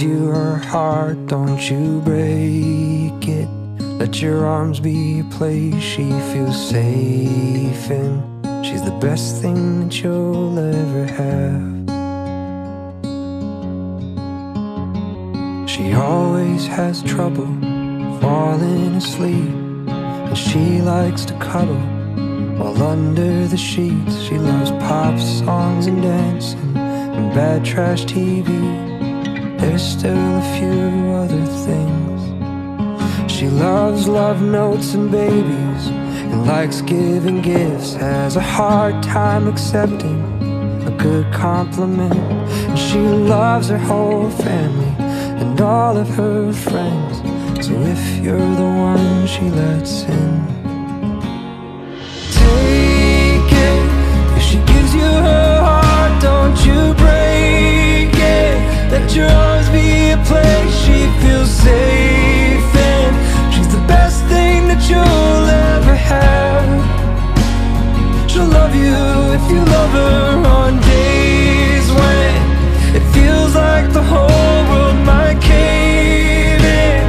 gives you her heart, don't you break it. Let your arms be a place she feels safe in. She's the best thing that you'll ever have. She always has trouble falling asleep, and she likes to cuddle while under the sheets. She loves pop songs and dancing and bad trash TV. There's still a few other things. She loves love notes and babies, and likes giving gifts. Has a hard time accepting a good compliment. And she loves her whole family and all of her friends. So if you're the one she lets in, take it. If she gives you her heart, don't you break it. Let your arms be a place she feels safe in. She's the best thing that you'll ever have. She'll love you if you love her on days when it feels like the whole world might cave in.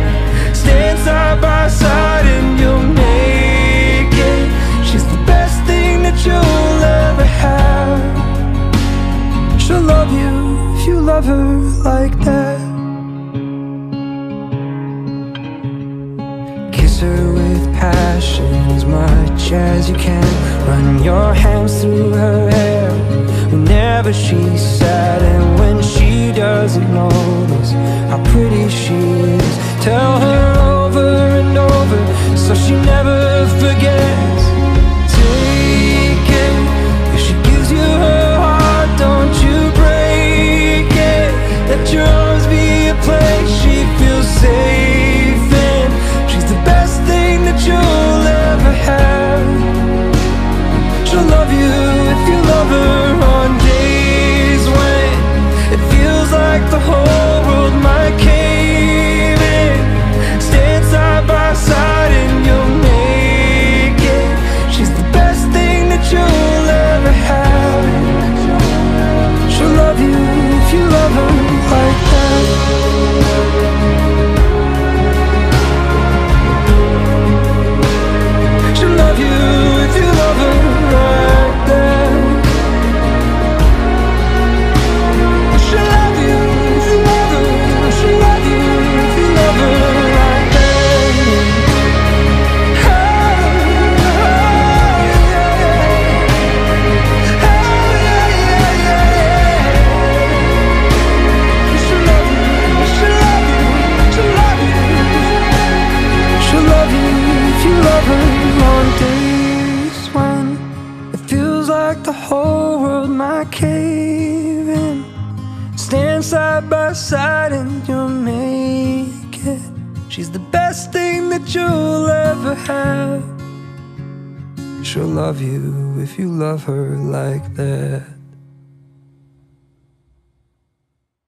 Stand side by side and you'll make it. She's the best thing that you'll ever have. She'll love you if you love her like that. Kiss her with passion as much as you can. Run your hands through her hair whenever she's sad, and when she doesn't notice how pretty she is. Tell her over and over so she never forgets. Take it. If she gives you her heart, don't you let your arms be a place she feels safe in. She's the best thing that you'll ever have. She'll love you if you love her on days when it feels like the whole world might cave in. Stand side by side and you'll make it. She's the best thing that you'll ever have. She'll love you if you love her like that. She'll love you if you love her like that. She'll love you if you love her. She'll love you if you love her like side, and you'll make it. She's the best thing that you'll ever have. She'll love you if you love her like that.